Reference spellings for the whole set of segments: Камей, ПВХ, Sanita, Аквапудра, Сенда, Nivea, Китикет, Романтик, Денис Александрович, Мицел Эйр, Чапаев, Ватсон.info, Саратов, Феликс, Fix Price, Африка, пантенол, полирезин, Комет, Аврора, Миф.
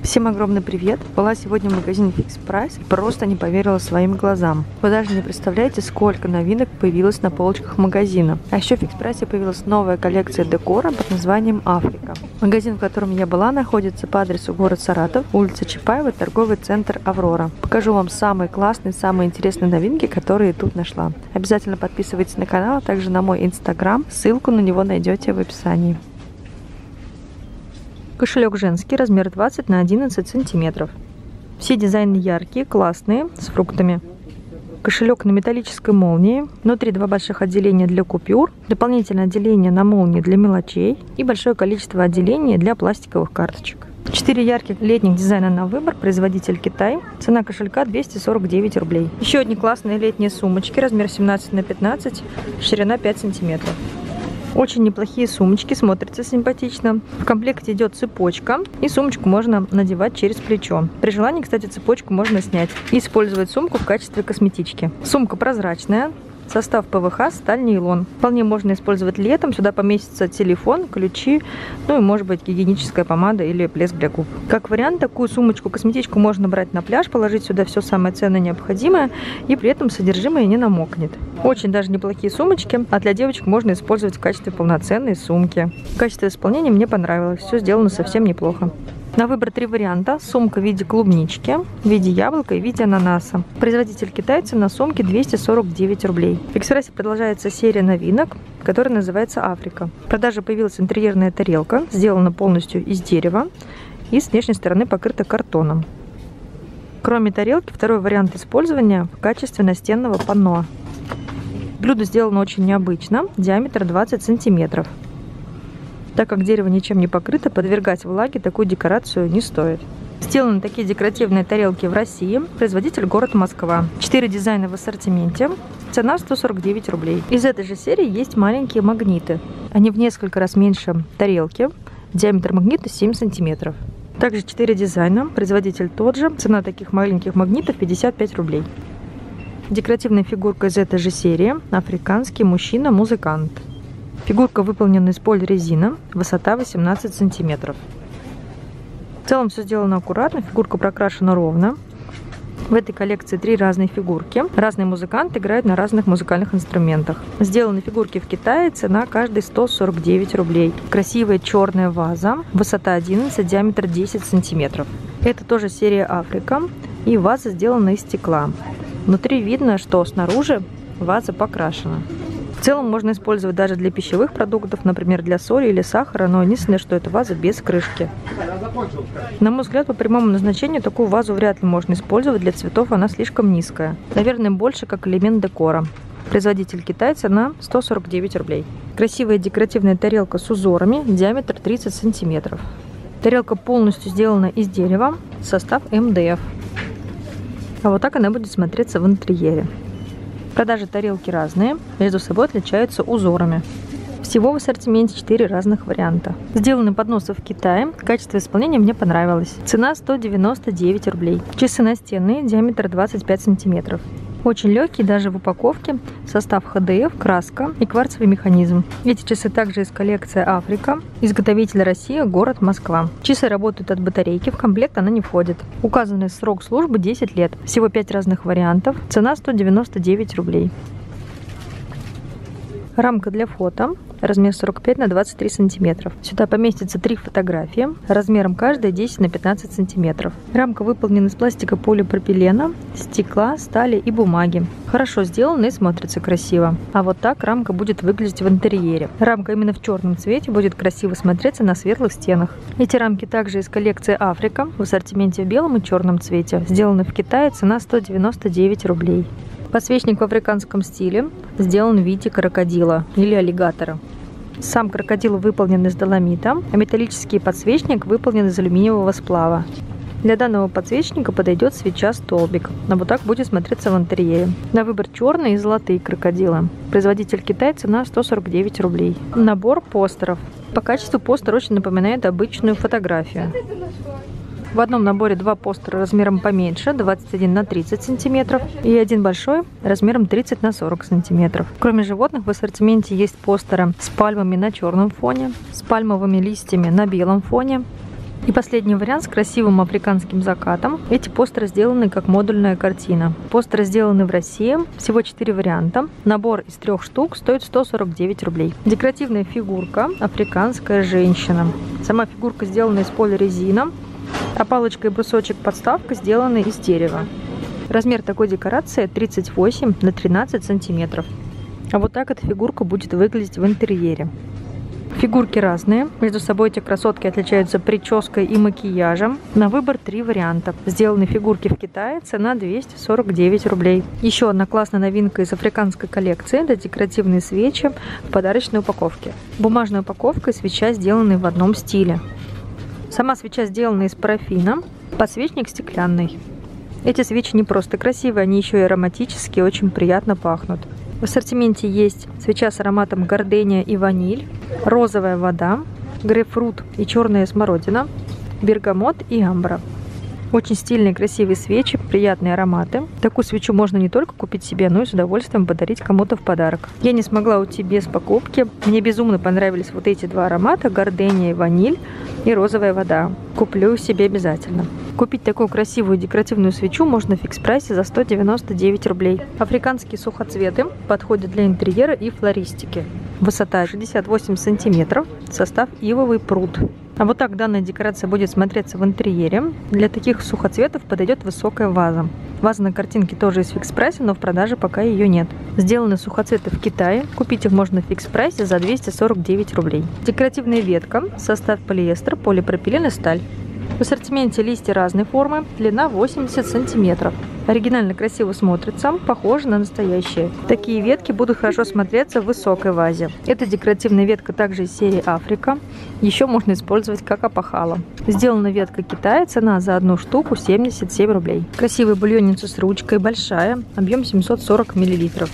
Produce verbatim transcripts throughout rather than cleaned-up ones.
Всем огромный привет! Была сегодня в магазине Fix Price и просто не поверила своим глазам. Вы даже не представляете, сколько новинок появилось на полочках магазина. А еще в Fix Price появилась новая коллекция декора под названием «Африка». Магазин, в котором я была, находится по адресу город Саратов, улица Чапаева, торговый центр «Аврора». Покажу вам самые классные, самые интересные новинки, которые тут нашла. Обязательно подписывайтесь на канал, а также на мой инстаграм. Ссылку на него найдете в описании. Кошелек женский, размер двадцать на одиннадцать сантиметров. Все дизайны яркие, классные, с фруктами. Кошелек на металлической молнии. Внутри два больших отделения для купюр, дополнительное отделение на молнии для мелочей и большое количество отделений для пластиковых карточек. четыре ярких летних дизайна на выбор, производитель Китай. Цена кошелька двести сорок девять рублей. Еще одни классные летние сумочки, размер семнадцать на пятнадцать, ширина пять сантиметров. Очень неплохие сумочки, смотрятся симпатично. В комплекте идет цепочка, и сумочку можно надевать через плечо. При желании, кстати, цепочку можно снять и использовать сумку в качестве косметички. Сумка прозрачная, состав ПВХ, сталь, нейлон. Вполне можно использовать летом, сюда поместится телефон, ключи, ну и может быть гигиеническая помада или блеск для губ. Как вариант, такую сумочку-косметичку можно брать на пляж, положить сюда все самое ценное необходимое, и при этом содержимое не намокнет. Очень даже неплохие сумочки, а для девочек можно использовать в качестве полноценной сумки. Качество исполнения мне понравилось, все сделано совсем неплохо. На выбор три варианта. Сумка в виде клубнички, в виде яблока и в виде ананаса. Производитель китайцы, на сумке двести сорок девять рублей. В Fix Price продолжается серия новинок, которая называется «Африка». В продаже появилась интерьерная тарелка, сделана полностью из дерева и с внешней стороны покрыта картоном. Кроме тарелки, второй вариант использования в качестве настенного панно. Блюдо сделано очень необычно, диаметр двадцать сантиметров. Так как дерево ничем не покрыто, подвергать влаге такую декорацию не стоит. Сделаны такие декоративные тарелки в России. Производитель город Москва. четыре дизайна в ассортименте. Цена сто сорок девять рублей. Из этой же серии есть маленькие магниты. Они в несколько раз меньше тарелки. Диаметр магнита семь сантиметров. Также четыре дизайна. Производитель тот же. Цена таких маленьких магнитов пятьдесят пять рублей. Декоративная фигурка из этой же серии. Африканский мужчина-музыкант. Фигурка выполнена из полирезина, высота восемнадцать сантиметров. В целом все сделано аккуратно, фигурка прокрашена ровно. В этой коллекции три разные фигурки. Разные музыканты играют на разных музыкальных инструментах. Сделаны фигурки в Китае, цена каждой сто сорок девять рублей. Красивая черная ваза, высота одиннадцать, диаметр десять сантиметров. Это тоже серия «Африка», и ваза сделана из стекла. Внутри видно, что снаружи ваза покрашена. В целом можно использовать даже для пищевых продуктов, например, для соли или сахара, но единственное, что это ваза без крышки. На мой взгляд, по прямому назначению такую вазу вряд ли можно использовать, для цветов она слишком низкая. Наверное, больше как элемент декора. Производитель китайца, на сто сорок девять рублей. Красивая декоративная тарелка с узорами, диаметр тридцать сантиметров. Тарелка полностью сделана из дерева, состав эм дэ эф. А вот так она будет смотреться в интерьере. Продажи тарелки разные, между собой отличаются узорами. Всего в ассортименте четыре разных варианта. Сделаны подносы в Китае, качество исполнения мне понравилось. Цена сто девяносто девять рублей. Часы настенные, диаметр двадцать пять сантиметров. Очень легкие даже в упаковке, состав ха дэ эф, краска и кварцевый механизм. Эти часы также из коллекции «Африка», изготовитель Россия, город Москва. Часы работают от батарейки, в комплект она не входит. Указанный срок службы десять лет. Всего пять разных вариантов, цена сто девяносто девять рублей. Рамка для фото, размер сорок пять на двадцать три сантиметра. Сюда поместится три фотографии, размером каждая десять на пятнадцать сантиметров. Рамка выполнена из пластика полипропилена, стекла, стали и бумаги. Хорошо сделана и смотрится красиво. А вот так рамка будет выглядеть в интерьере. Рамка именно в черном цвете будет красиво смотреться на светлых стенах. Эти рамки также из коллекции «Африка», в ассортименте в белом и черном цвете. Сделаны в Китае, цена сто девяносто девять рублей. Подсвечник в африканском стиле, сделан в виде крокодила или аллигатора. Сам крокодил выполнен из доломита, а металлический подсвечник выполнен из алюминиевого сплава. Для данного подсвечника подойдет свеча-столбик, а вот так будет смотреться в интерьере. На выбор черные и золотые крокодилы. Производитель Китай, цена сто сорок девять рублей. Набор постеров. По качеству постер очень напоминает обычную фотографию. В одном наборе два постера размером поменьше, двадцать один на тридцать сантиметров, и один большой размером тридцать на сорок сантиметров. Кроме животных в ассортименте есть постеры с пальмами на черном фоне, с пальмовыми листьями на белом фоне, И последний вариант с красивым африканским закатом. Эти постеры сделаны как модульная картина. Постеры сделаны в России. Всего четыре варианта. Набор из трех штук стоит сто сорок девять рублей. Декоративная фигурка «Африканская женщина». Сама фигурка сделана из полирезина, а палочка и брусочек подставка сделаны из дерева. Размер такой декорации тридцать восемь на тринадцать сантиметров. А вот так эта фигурка будет выглядеть в интерьере. Фигурки разные, между собой эти красотки отличаются прической и макияжем. На выбор три варианта. Сделаны фигурки в Китае, цена двести сорок девять рублей. Еще одна классная новинка из африканской коллекции – это декоративные свечи в подарочной упаковке. Бумажная упаковка и свеча сделаны в одном стиле. Сама свеча сделана из парафина, подсвечник стеклянный. Эти свечи не просто красивые, они еще и ароматические, очень приятно пахнут. В ассортименте есть свеча с ароматом гордения и ваниль, розовая вода, грейпфрут и черная смородина, бергамот и амбра. Очень стильные, красивые свечи, приятные ароматы. Такую свечу можно не только купить себе, но и с удовольствием подарить кому-то в подарок. Я не смогла уйти без покупки. Мне безумно понравились вот эти два аромата, гордения и ваниль и розовая вода. Куплю себе обязательно. Купить такую красивую декоративную свечу можно в Фикс Прайсе за сто девяносто девять рублей. Африканские сухоцветы подходят для интерьера и флористики. Высота шестьдесят восемь сантиметров, состав ивовый пруд. А вот так данная декорация будет смотреться в интерьере. Для таких сухоцветов подойдет высокая ваза. Ваза на картинке тоже из Фикс Прайса, но в продаже пока ее нет. Сделаны сухоцветы в Китае. Купить их можно в Фикс Прайсе за двести сорок девять рублей. Декоративная ветка, состав полиэстер, полипропилен и сталь. В ассортименте листья разной формы, длина восемьдесят сантиметров. Оригинально красиво смотрится, похоже на настоящие. Такие ветки будут хорошо смотреться в высокой вазе. Эта декоративная ветка также из серии «Африка». Еще можно использовать как опахало. Сделана ветка Китая, цена за одну штуку семьдесят семь рублей. Красивая бульонница с ручкой, большая, объем семьсот сорок миллилитров.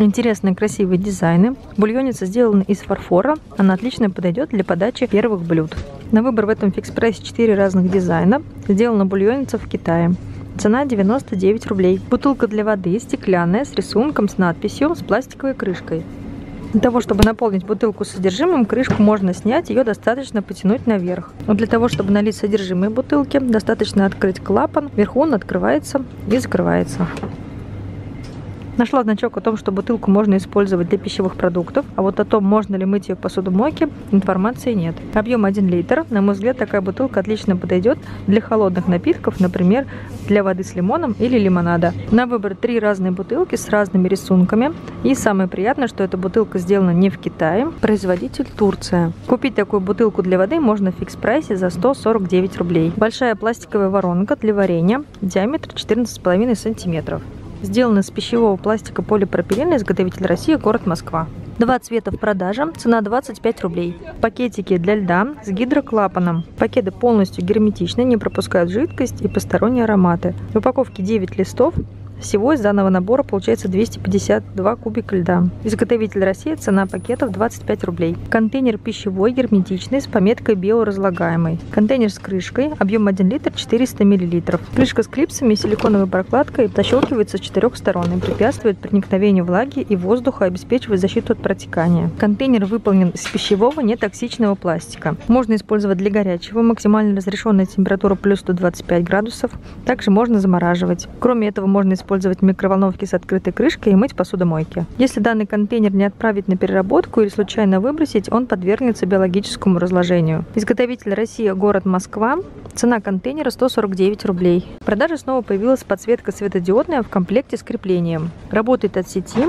Интересные красивые дизайны. Бульонница сделана из фарфора, она отлично подойдет для подачи первых блюд. На выбор в этом Фикс Прайсе четыре разных дизайна. Сделана бульонница в Китае. Цена девяносто девять рублей. Бутылка для воды стеклянная с рисунком, с надписью, с пластиковой крышкой. Для того, чтобы наполнить бутылку содержимым, крышку можно снять, ее достаточно потянуть наверх. Но для того, чтобы налить содержимое бутылки, достаточно открыть клапан. Вверху он открывается и закрывается. Нашла значок о том, что бутылку можно использовать для пищевых продуктов, а вот о том, можно ли мыть ее в посудомойке, информации нет. Объем один литр. На мой взгляд, такая бутылка отлично подойдет для холодных напитков, например, для воды с лимоном или лимонада. На выбор три разные бутылки с разными рисунками. И самое приятное, что эта бутылка сделана не в Китае, производитель Турция. Купить такую бутылку для воды можно в Фикс Прайсе за сто сорок девять рублей. Большая пластиковая воронка для варенья, диаметр четырнадцать с половиной сантиметров. Сделана из пищевого пластика полипропилена, изготовитель России, город Москва. Два цвета в продаже, цена двадцать пять рублей. Пакетики для льда с гидроклапаном. Пакеты полностью герметичны, не пропускают жидкость и посторонние ароматы. В упаковке девять листов. Всего из данного набора получается двести пятьдесят два кубика льда. Изготовитель России, цена пакетов двадцать пять рублей. Контейнер пищевой, герметичный, с пометкой «биоразлагаемый». Контейнер с крышкой, объем один литр, четыреста миллилитров. Крышка с клипсами и силиконовой прокладкой защелкивается с четырех сторон и препятствует проникновению влаги и воздуха, обеспечивает защиту от протекания. Контейнер выполнен из пищевого нетоксичного пластика. Можно использовать для горячего, максимально разрешенная температура плюс сто двадцать пять градусов. Также можно замораживать. Кроме этого, можно использовать использовать микроволновки с открытой крышкой и мыть в посудомойке. Если данный контейнер не отправить на переработку или случайно выбросить, он подвергнется биологическому разложению. Изготовитель Россия, город Москва. Цена контейнера сто сорок девять рублей. В продаже снова появилась подсветка светодиодная в комплекте с креплением. Работает от сети.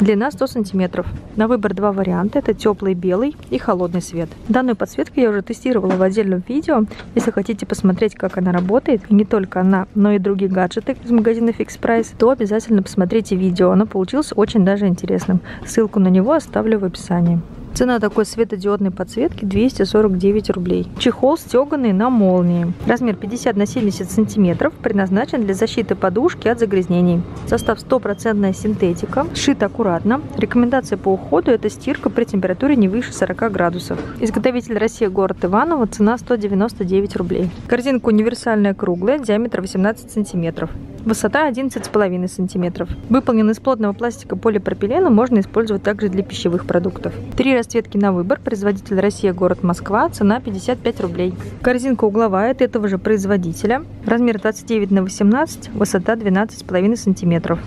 Длина сто сантиметров. На выбор два варианта. Это теплый белый и холодный свет. Данную подсветку я уже тестировала в отдельном видео. Если хотите посмотреть, как она работает, и не только она, но и другие гаджеты из магазина Fix Price, то обязательно посмотрите видео. Оно получилось очень даже интересным. Ссылку на него оставлю в описании. Цена такой светодиодной подсветки двести сорок девять рублей. Чехол стеганый на молнии. Размер пятьдесят на семьдесят сантиметров. Предназначен для защиты подушки от загрязнений. Состав сто процентов синтетика. Сшит аккуратно. Рекомендация по уходу – это стирка при температуре не выше сорока градусов. Изготовитель Россия, город Иваново. Цена сто девяносто девять рублей. Корзинка универсальная круглая, диаметр восемнадцать сантиметров. Высота одиннадцать с половиной сантиметров. Выполнен из плотного пластика полипропилена, можно использовать также для пищевых продуктов. Три расцветки на выбор. Производитель Россия, город Москва. Цена пятьдесят пять рублей. Корзинка угловая от этого же производителя. Размер двадцать девять на восемнадцать, высота двенадцать с половиной сантиметров.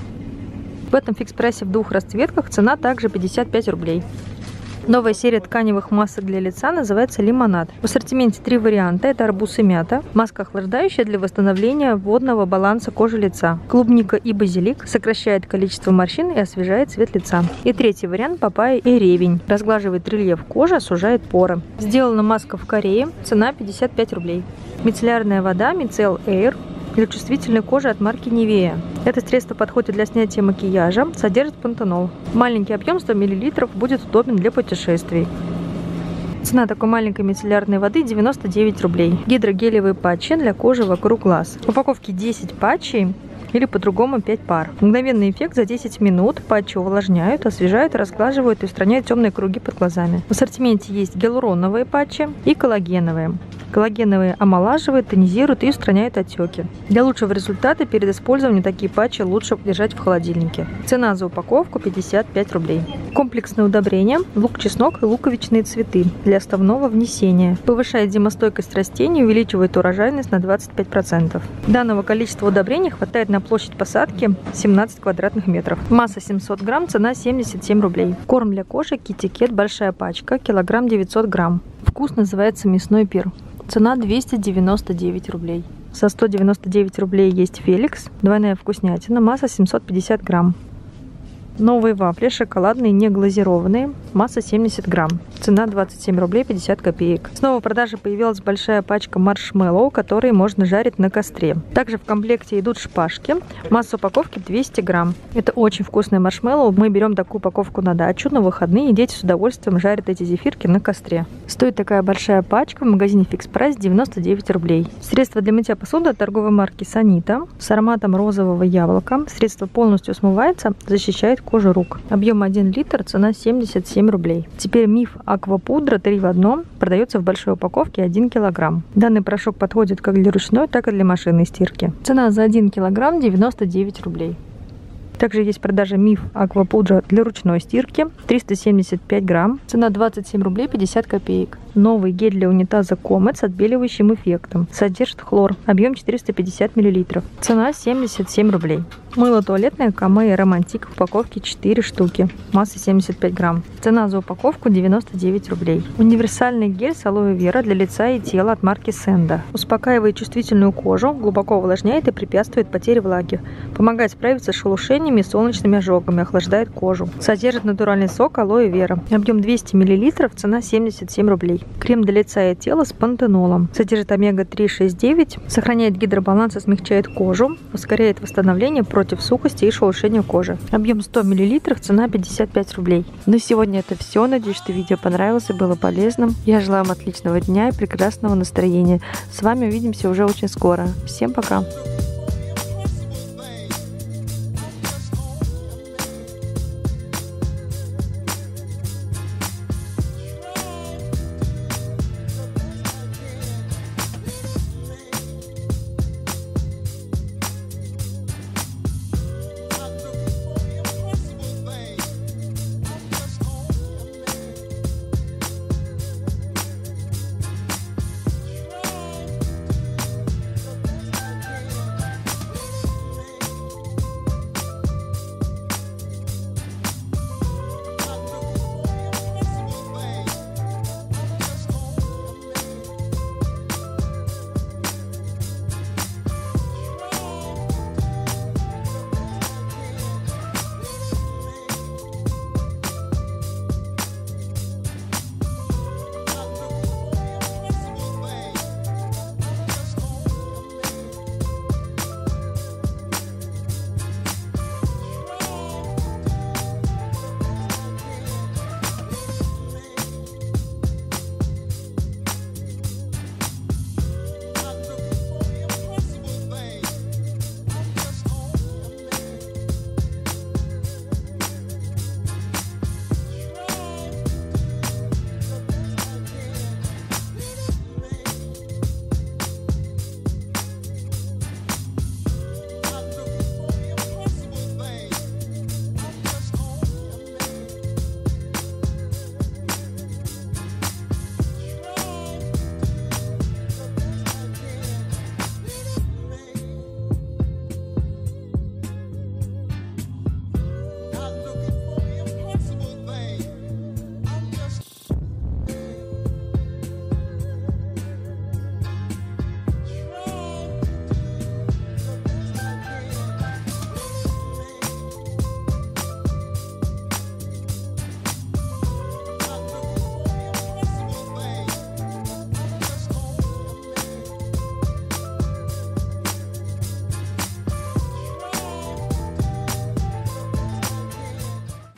В этом фикс-прайсе в двух расцветках, цена также пятьдесят пять рублей. Новая серия тканевых масок для лица называется «Лимонад». В ассортименте три варианта – это арбуз и мята, маска охлаждающая для восстановления водного баланса кожи лица, клубника и базилик, сокращает количество морщин и освежает цвет лица. И третий вариант – папайя и ревень, разглаживает рельеф кожи, сужает поры. Сделана маска в Корее, цена пятьдесят пять рублей. Мицеллярная вода «Мицел Эйр» для чувствительной кожи от марки Nivea. Это средство подходит для снятия макияжа, содержит пантенол. Маленький объем сто миллилитров будет удобен для путешествий. Цена такой маленькой мицеллярной воды девяносто девять рублей. Гидрогелевые патчи для кожи вокруг глаз. В упаковке десять патчей или по-другому пять пар. Мгновенный эффект за десять минут. Патчи увлажняют, освежают, разглаживают и устраняют темные круги под глазами. В ассортименте есть гиалуроновые патчи и коллагеновые. Коллагеновые омолаживают, тонизируют и устраняют отеки. Для лучшего результата перед использованием такие патчи лучше держать в холодильнике. Цена за упаковку пятьдесят пять рублей. Комплексное удобрение, лук-чеснок и луковичные цветы для основного внесения. Повышает зимостойкость растений, увеличивает урожайность на двадцать пять процентов. Данного количества удобрений хватает на площадь посадки семнадцать квадратных метров. Масса семьсот грамм, цена семьдесят семь рублей. Корм для кошек «Китикет», большая пачка, килограмм девятьсот грамм. Вкус называется мясной пир. Цена двести девяносто девять рублей. За сто девяносто девять рублей есть «Феликс», двойная вкуснятина, масса семьсот пятьдесят грамм. Новые вафли, шоколадные, не глазированные, масса семьдесят грамм. Цена двадцать семь рублей пятьдесят копеек. Снова в продаже появилась большая пачка маршмеллоу, которые можно жарить на костре. Также в комплекте идут шпажки. Масса упаковки двести грамм. Это очень вкусное маршмеллоу. Мы берем такую упаковку на дачу, на выходные. Дети с удовольствием жарят эти зефирки на костре. Стоит такая большая пачка в магазине Fix Price девяносто девять рублей. Средство для мытья посуды от торговой марки Sanita с ароматом розового яблока. Средство полностью смывается, защищает кожу рук. Объем один литр, цена семьдесят семь рублей. Теперь Миф аквапудра три в одном продается в большой упаковке один килограмм. Данный порошок подходит как для ручной, так и для машинной стирки. Цена за один килограмм девяносто девять рублей. Также есть продажа Миф аквапудра для ручной стирки триста семьдесят пять грамм. Цена двадцать семь рублей пятьдесят копеек. Новый гель для унитаза Комет с отбеливающим эффектом. Содержит хлор. Объем четыреста пятьдесят миллилитров. Цена семьдесят семь рублей. Мыло туалетное Камей и Романтик в упаковке четыре штуки. Масса семьдесят пять грамм. Цена за упаковку девяносто девять рублей. Универсальный гель с алоэ вера для лица и тела от марки Сенда. Успокаивает чувствительную кожу, глубоко увлажняет и препятствует потере влаги. Помогает справиться с шелушениями и солнечными ожогами, охлаждает кожу. Содержит натуральный сок алоэ вера. Объем двести миллилитров, цена семьдесят семь рублей. Крем для лица и тела с пантенолом. Содержит омега три шесть девять, сохраняет гидробаланс и смягчает кожу, ускоряет восстановление против сухости и шелушения кожи. Объем сто миллилитров, цена пятьдесят пять рублей. На сегодня это все. Надеюсь, что видео понравилось и было полезным. Я желаю вам отличного дня и прекрасного настроения. С вами увидимся уже очень скоро. Всем пока!